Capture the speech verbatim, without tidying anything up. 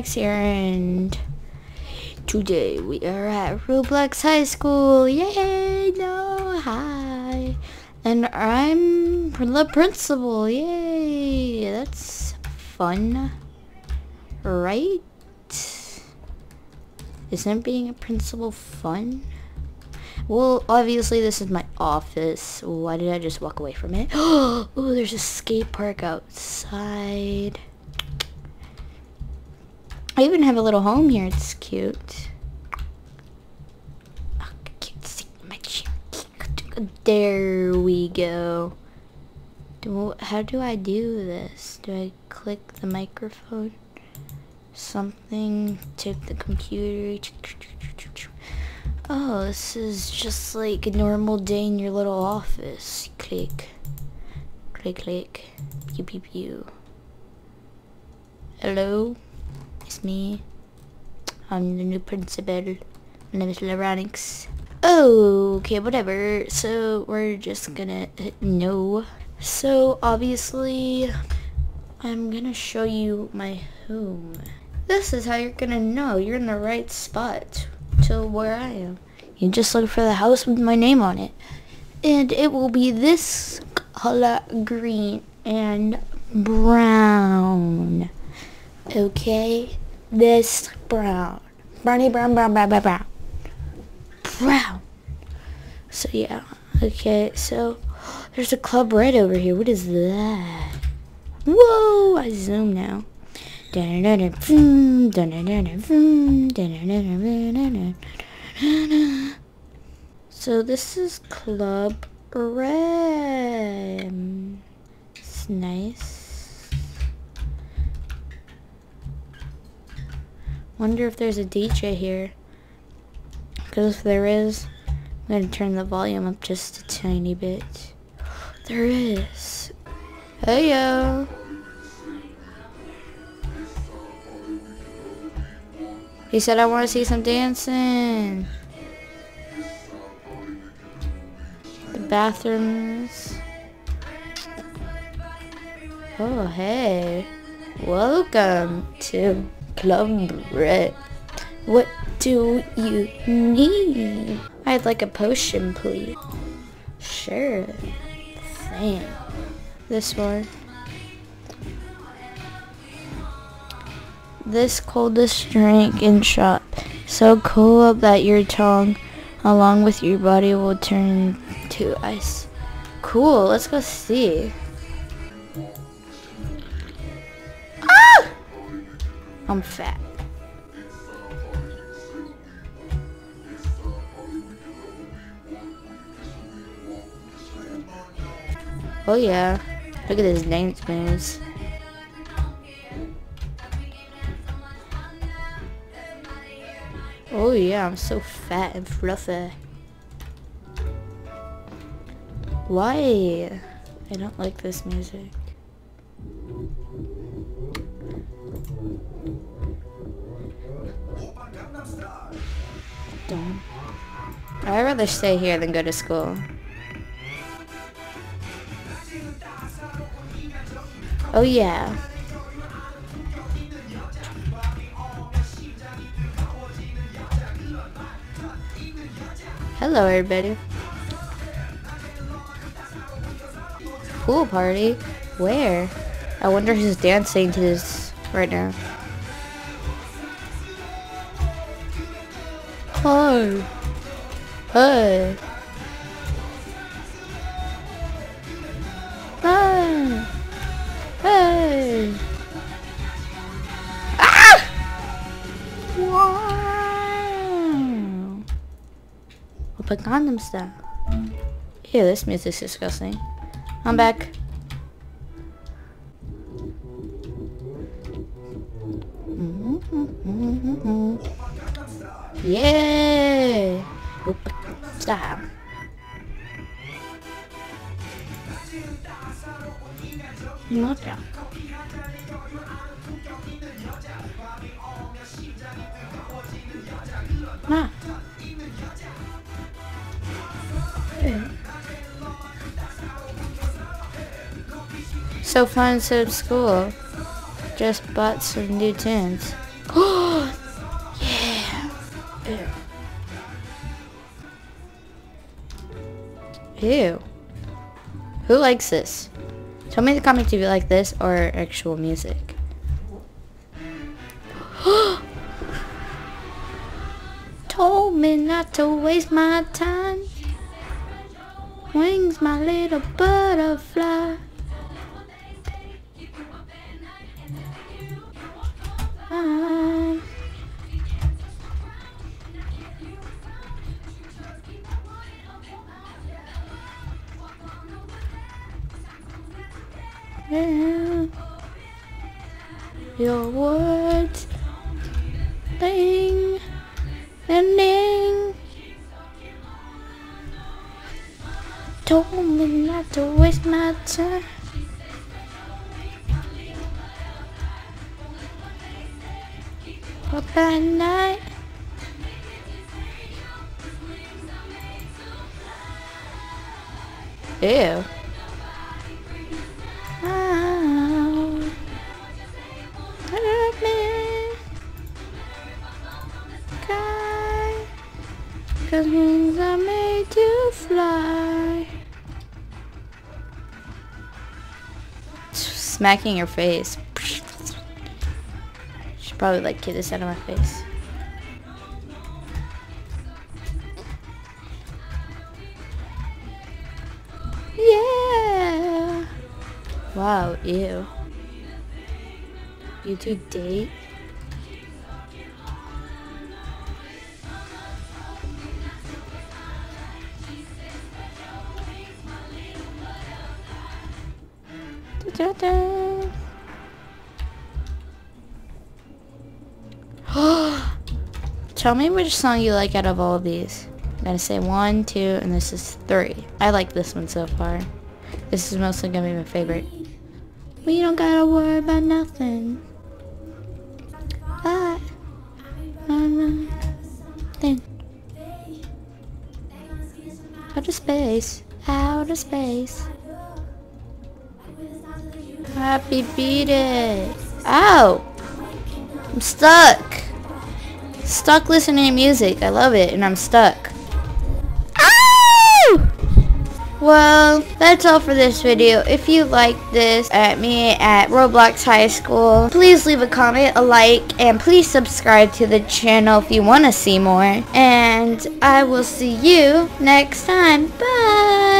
Lyronyx here, and today we are at Roblox High School. Yay! No, hi, and I'm the principal. Yay! That's fun, right? Isn't being a principal fun? Well, obviously this is my office. Why did I just walk away from it? Oh, there's a skate park outside. I even have a little home here. It's cute. Oh, cute, see my chair. There we go. Do, how do I do this? Do I click the microphone? Something, take the computer. Oh, this is just like a normal day in your little office. Click, click, click, pew, pew, pew. Hello, it's me. I'm the new principal. My name is Lyronyx. Oh, okay, whatever. So we're just gonna no. So obviously, I'm gonna show you my home. This is how you're gonna know you're in the right spot. So where I am, you just look for the house with my name on it, and it will be this color, green and brown. Okay, this brown, brownie, brown, brown, brown, brown, brown, brown. So yeah, okay. So there's a club right over here. What is that? Whoa! I zoom now. So this is Club Red. It's nice. Wonder if there's a D J here. Because if there is, I'm gonna turn the volume up just a tiny bit. There is. Hey yo. He said, I want to see some dancing. The bathrooms. Oh, hey. Welcome to Club Red. What do you need? I'd like a potion, please. Sure. Same. This one. This coldest drink in shop, so cool up that your tongue along with your body will turn to ice. Cool, let's go see. Ah! I'm fat. Oh yeah, look at his dance moves. Oh yeah, I'm so fat and fluffy. Why? I don't like this music. Don't. I'd rather stay here than go to school. Oh yeah. Hello everybody. Pool party? Where? I wonder who's dancing to this right now. Hi. Hey. Hi. Hey. Ah! Wow. Put condom stuff. Ew, this music's disgusting. I'm back. Mm-hmm, mm-hmm, mm-hmm. Yeah! Stop. Not that. Ah. So fun, so school. Just bought some new tins. Ew. Who likes this? Tell me in the comments if you like this or actual music. Told me not to waste my time. Wings, my little butterfly. Um. Yeah. Your words ding and ding. Told me not to waste my time. Up at night. Ew. Oh. Help me. Sky. Cause wings are made to fly. Smacking your face. Probably like get this out of my face. Yeah. Wow. Ew. You two date. Da da da. Tell me which song you like out of all of these. I'm gonna say one, two, and this is three. I like this one so far. This is mostly gonna be my favorite. We don't gotta worry about nothing. But, nothing. Outer space, outer space. Happy beat it. Ow! I'm stuck. Stuck listening to music. I love it, and I'm stuck. Ow! Well, that's all for this video. If you like this at me at Roblox High School, please leave a comment, a like, and please subscribe to the channel if you want to see more. And I will see you next time. Bye!